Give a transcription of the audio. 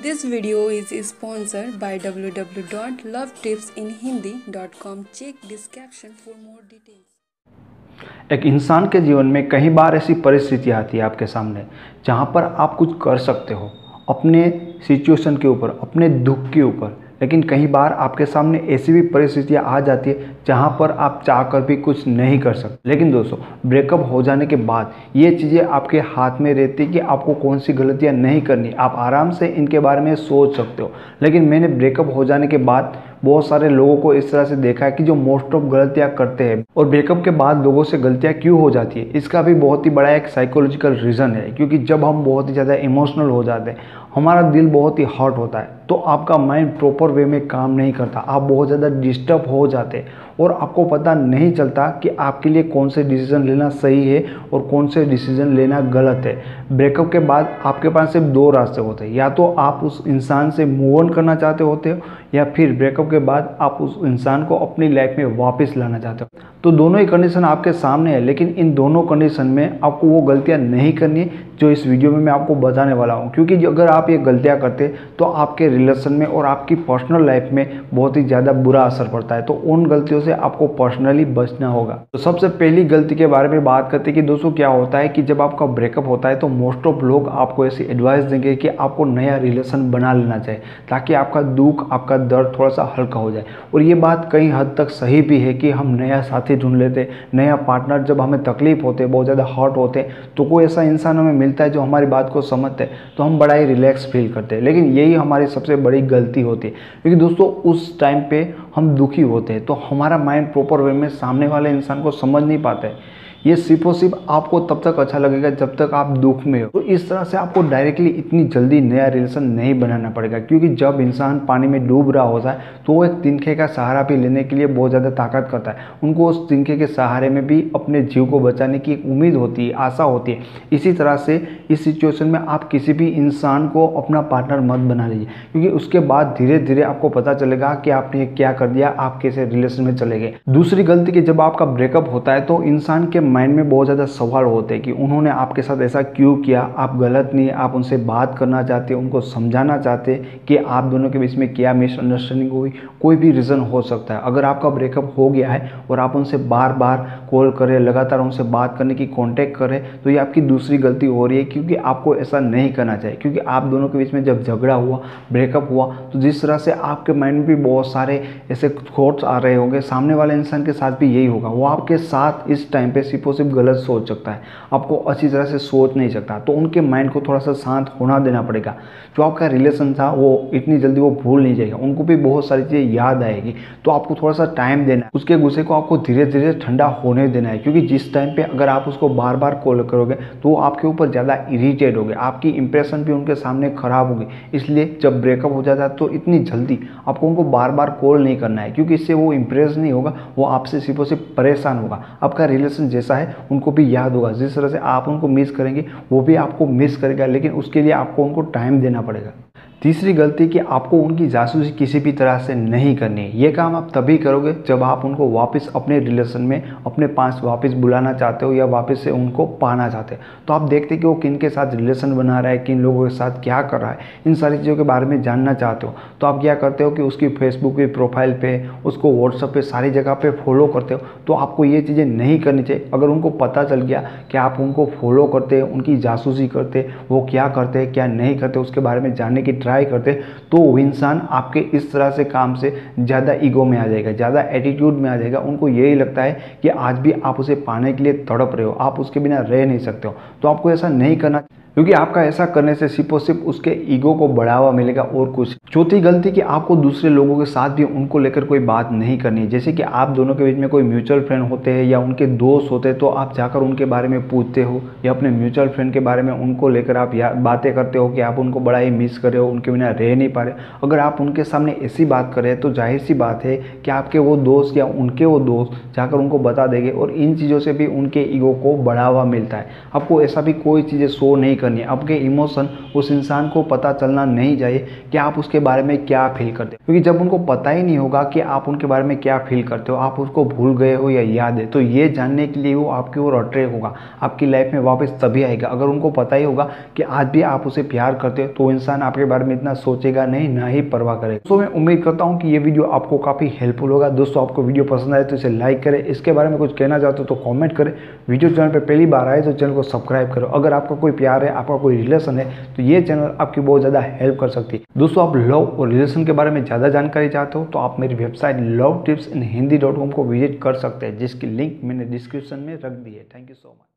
This video is sponsored by www.lovetipsinhindi.com. Check this caption for more details. एक इंसान के जीवन में कई बार ऐसी परिस्थितियाँ आती है आपके सामने जहाँ पर आप कुछ कर सकते हो अपने सिचुएशन के ऊपर, अपने दुख के ऊपर, लेकिन कई बार आपके सामने ऐसी भी परिस्थितियाँ आ जाती है जहाँ पर आप चाहकर भी कुछ नहीं कर सकते। लेकिन दोस्तों, ब्रेकअप हो जाने के बाद ये चीज़ें आपके हाथ में रहती कि आपको कौन सी गलतियाँ नहीं करनी, आप आराम से इनके बारे में सोच सकते हो। लेकिन मैंने ब्रेकअप हो जाने के बाद बहुत सारे लोगों को इस तरह से देखा है कि जो मोस्ट ऑफ गलतियाँ करते हैं, और ब्रेकअप के बाद लोगों से गलतियाँ क्यों हो जाती है इसका भी बहुत ही बड़ा एक साइकोलॉजिकल रीज़न है। क्योंकि जब हम बहुत ही ज़्यादा इमोशनल हो जाते हैं, हमारा दिल बहुत ही हर्ट होता है, तो आपका माइंड प्रॉपर वे में काम नहीं करता, आप बहुत ज़्यादा डिस्टर्ब हो जाते हैं और आपको पता नहीं चलता कि आपके लिए कौन से डिसीज़न लेना सही है और कौन से डिसीज़न लेना गलत है। ब्रेकअप के बाद आपके पास सिर्फ दो रास्ते होते हैं, या तो आप उस इंसान से मूव ऑन करना चाहते होते हो या फिर ब्रेकअप के बाद आप उस इंसान को अपनी लाइफ में वापस लाना चाहते हो। तो दोनों ही कंडीशन आपके सामने है, लेकिन इन दोनों कंडीशन में आपको वो गलतियाँ नहीं करनी है जो इस वीडियो में मैं आपको बताने वाला हूँ। क्योंकि अगर आप ये गलतियाँ करते तो आपके रिलेशन में और आपकी पर्सनल लाइफ में बहुत ही ज़्यादा बुरा असर पड़ता है, तो उन गलतियों से आपको पर्सनली बचना होगा। तो सबसे पहली गलती के बारे में बात करते हैं कि दोस्तों क्या होता है कि जब आपका ब्रेकअप होता है तो मोस्ट ऑफ लोग आपको ऐसी एडवाइस देंगे कि आपको नया रिलेशन बना लेना चाहिए ताकि आपका दुख, आपका दर्द थोड़ा सा हल्का हो जाए। और ये बात कई हद तक सही भी है कि हम नया साथी ढूंढ लेते, नया पार्टनर, जब हमें तकलीफ होते, बहुत ज़्यादा हर्ट होते, तो कोई ऐसा इंसान हमें मिलता है जो हमारी बात को समझते तो हम बड़ा ही रिलैक्स फील करते हैं। लेकिन यही हमारी सबसे बड़ी गलती होती है, क्योंकि दोस्तों उस टाइम पे हम दुखी होते हैं तो हमारा माइंड प्रॉपर वे में सामने वाले इंसान को समझ नहीं पाता है। ये सिर्फ और सिर्फ आपको तब तक अच्छा लगेगा जब तक आप दुख में हो। तो इस तरह से आपको डायरेक्टली इतनी जल्दी नया रिलेशन नहीं बनाना पड़ेगा, क्योंकि जब इंसान पानी में डूब रहा होता है तो वो एक तिनके का सहारा भी लेने के लिए बहुत ज़्यादा ताकत करता है, उनको उस तिनके के सहारे में भी अपने जीव को बचाने की एक उम्मीद होती है, आशा होती है। इसी तरह से इस सिचुएशन में आप किसी भी इंसान को अपना पार्टनर मत बना लीजिए, क्योंकि उसके बाद धीरे धीरे आपको पता चलेगा कि आपने क्या कर दिया, आप कैसे रिलेशन में चले गए। दूसरी गलती कि जब आपका ब्रेकअप होता है तो इंसान के माइंड में बहुत ज़्यादा सवाल होते हैं कि उन्होंने आपके साथ ऐसा क्यों किया, आप गलत नहीं, आप उनसे बात करना चाहते, उनको समझाना चाहते कि आप दोनों के बीच में क्या मिसअंडरस्टैंडिंग हुई, कोई भी रीज़न हो सकता है। अगर आपका ब्रेकअप हो गया है और आप उनसे बार बार कॉल करें, लगातार उनसे बात करने की कॉन्टैक्ट करें, तो ये आपकी दूसरी गलती हो रही है, क्योंकि आपको ऐसा नहीं करना चाहिए। क्योंकि आप दोनों के बीच में जब झगड़ा हुआ, ब्रेकअप हुआ, तो जिस तरह से आपके माइंड में भी बहुत सारे ऐसे थॉट्स आ रहे होंगे, सामने वाले इंसान के साथ भी यही होगा, वो आपके साथ इस टाइम पे सिर्फ गलत सोच सकता है, आपको अच्छी तरह से सोच नहीं सकता। तो उनके माइंड को थोड़ा सा शांत होना देना पड़ेगा। जो आपका रिलेशन था वो इतनी जल्दी वो भूल नहीं जाएगा, उनको भी बहुत सारी चीज़ें याद आएगी, तो आपको थोड़ा सा टाइम देना है, उसके गुस्से को आपको धीरे धीरे ठंडा होने देना है। क्योंकि जिस टाइम पे अगर आप उसको बार बार कॉल करोगे तो वो आपके ऊपर ज़्यादा इरीटेट होगे, आपकी इंप्रेशन भी उनके सामने खराब होगी। इसलिए जब ब्रेकअप हो जाता है तो इतनी जल्दी आपको उनको बार बार कॉल नहीं करना है, क्योंकि इससे वो इंप्रेस नहीं होगा, वो आपसे सिर्फ से परेशान होगा। आपका रिलेशन जैसा है उनको भी याद होगा, जिस तरह से आप उनको मिस करेंगे वो भी आपको मिस करेगा, लेकिन उसके लिए आपको उनको टाइम देना पड़ेगा। तीसरी गलती कि आपको उनकी जासूसी किसी भी तरह से नहीं करनी है। ये काम आप तभी करोगे जब आप उनको वापस अपने रिलेशन में अपने पास वापस बुलाना चाहते हो या वापस से उनको पाना चाहते हो। तो आप देखते कि वो किन के साथ रिलेशन बना रहा है, किन लोगों के साथ क्या कर रहा है, इन सारी चीज़ों के बारे में जानना चाहते हो। तो आप क्या करते हो कि उसकी फेसबुक की प्रोफाइल पर, उसको व्हाट्सअप पर, सारी जगह पर फॉलो करते हो। तो आपको ये चीज़ें नहीं करनी चाहिए। अगर उनको पता चल गया कि आप उनको फॉलो करते, उनकी जासूसी करते, वो क्या करते क्या नहीं करते उसके बारे में जानने की करते, तो वो इंसान आपके इस तरह से काम से ज़्यादा ईगो में आ जाएगा, ज़्यादा एटीट्यूड में आ जाएगा। उनको यही लगता है कि आज भी आप उसे पाने के लिए तड़प रहे हो, आप उसके बिना रह नहीं सकते हो। तो आपको ऐसा नहीं करना, क्योंकि आपका ऐसा करने से सिर्फ और सिर्फ उसके ईगो को बढ़ावा मिलेगा और कुछ। चौथी गलती कि आपको दूसरे लोगों के साथ भी उनको लेकर कोई बात नहीं करनी है। जैसे कि आप दोनों के बीच में कोई म्यूचुअल फ्रेंड होते हैं या उनके दोस्त होते हैं, तो आप जाकर उनके बारे में पूछते हो या अपने म्यूचुअल फ्रेंड के बारे में उनको लेकर आप बातें करते हो कि आप उनको बड़ा ही मिस कर रहे हो, उनके बिना रह नहीं पा रहे। अगर आप उनके सामने ऐसी बात करें तो जाहिर सी बात है कि आपके वो दोस्त या उनके वो दोस्त जाकर उनको बता देंगे, और इन चीज़ों से भी उनके ईगो को बढ़ावा मिलता है। आपको ऐसा भी कोई चीज़ें शो नहीं करनी है, आपके इमोशन उस इंसान को पता चलना नहीं चाहिए कि आप उसके बारे में क्या फील करते हो, क्योंकि जब उनको पता ही नहीं होगा कि आप उनके बारे में क्या फील करते हो, आप उसको भूल गए हो या याद है, तो ये जानने के लिए वो आपकी ओर अट्रैक्ट होगा, आपकी लाइफ में वापस तभी आएगा। अगर उनको पता ही होगा कि आज भी आप उसे प्यार करते हो तो इंसान आपके बारे में इतना सोचेगा नहीं, ना ही परवाह करेगा। तो मैं उम्मीद करता हूँ कि ये वीडियो आपको काफ़ी हेल्पफुल होगा। दोस्तों आपको वीडियो पसंद आए तो इसे लाइक करें, इसके बारे में कुछ कहना चाहते हो तो कॉमेंट करें, वीडियो चैनल पर पहली बार आए तो चैनल को सब्सक्राइब करो। अगर आपका कोई प्यार है, आपका कोई रिलेशन है तो ये चैनल आपकी बहुत ज़्यादा हेल्प कर सकती है। दोस्तों आप लव और रिलेशन के बारे में ज़्यादा जानकारी चाहते हो तो आप मेरी वेबसाइट lovetipsinhindi.com को विजिट कर सकते हैं, जिसकी लिंक मैंने डिस्क्रिप्शन में रख दी है। Thank you so much.